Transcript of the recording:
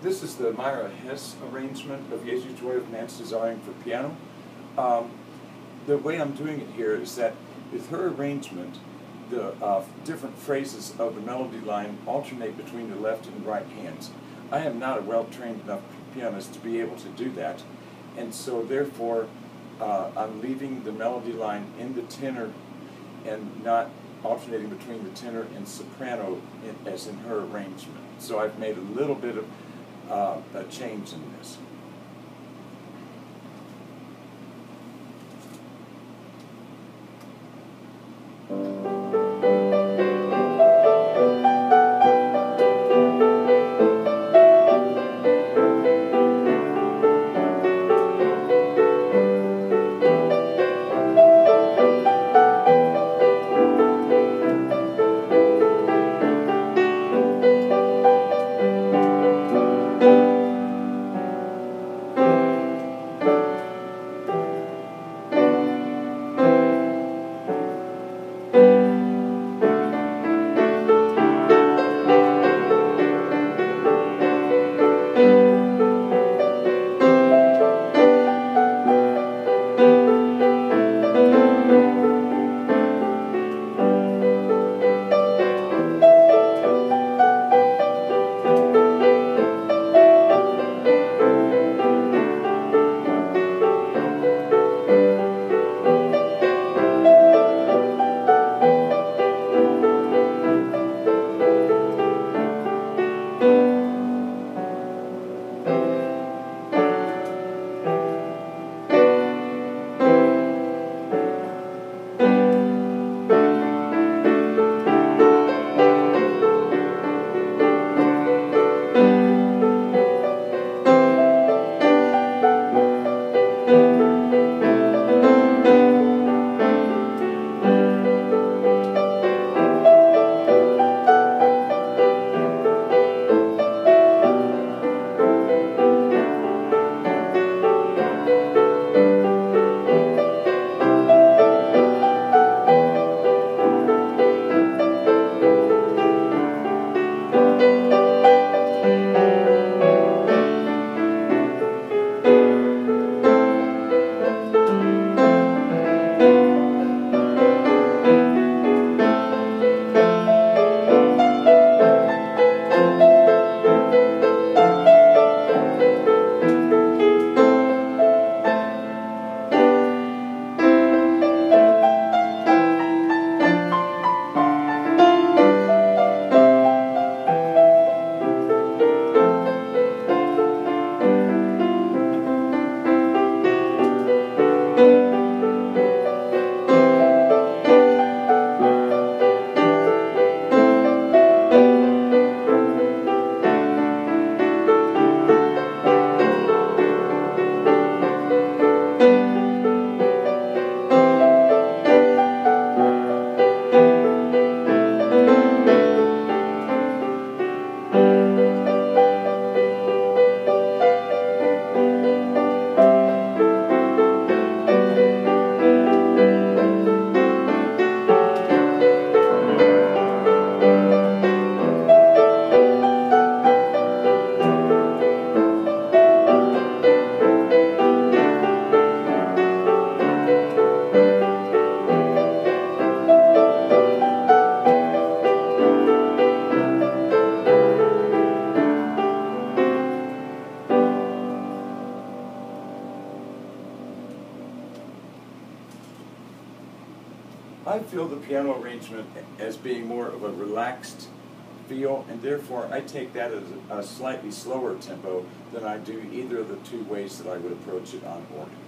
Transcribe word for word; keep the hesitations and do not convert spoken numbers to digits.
This is the Myra Hess arrangement of Jesu Joy of Man's Desiring for piano. Um, the way I'm doing it here is that with her arrangement, the uh, different phrases of the melody line alternate between the left and right hands. I am not a well-trained enough pianist to be able to do that, and so therefore uh, I'm leaving the melody line in the tenor and not alternating between the tenor and soprano in, as in her arrangement. So I've made a little bit of Uh, a change in this. I feel the piano arrangement as being more of a relaxed feel, and therefore I take that as a slightly slower tempo than I do either of the two ways that I would approach it on organ.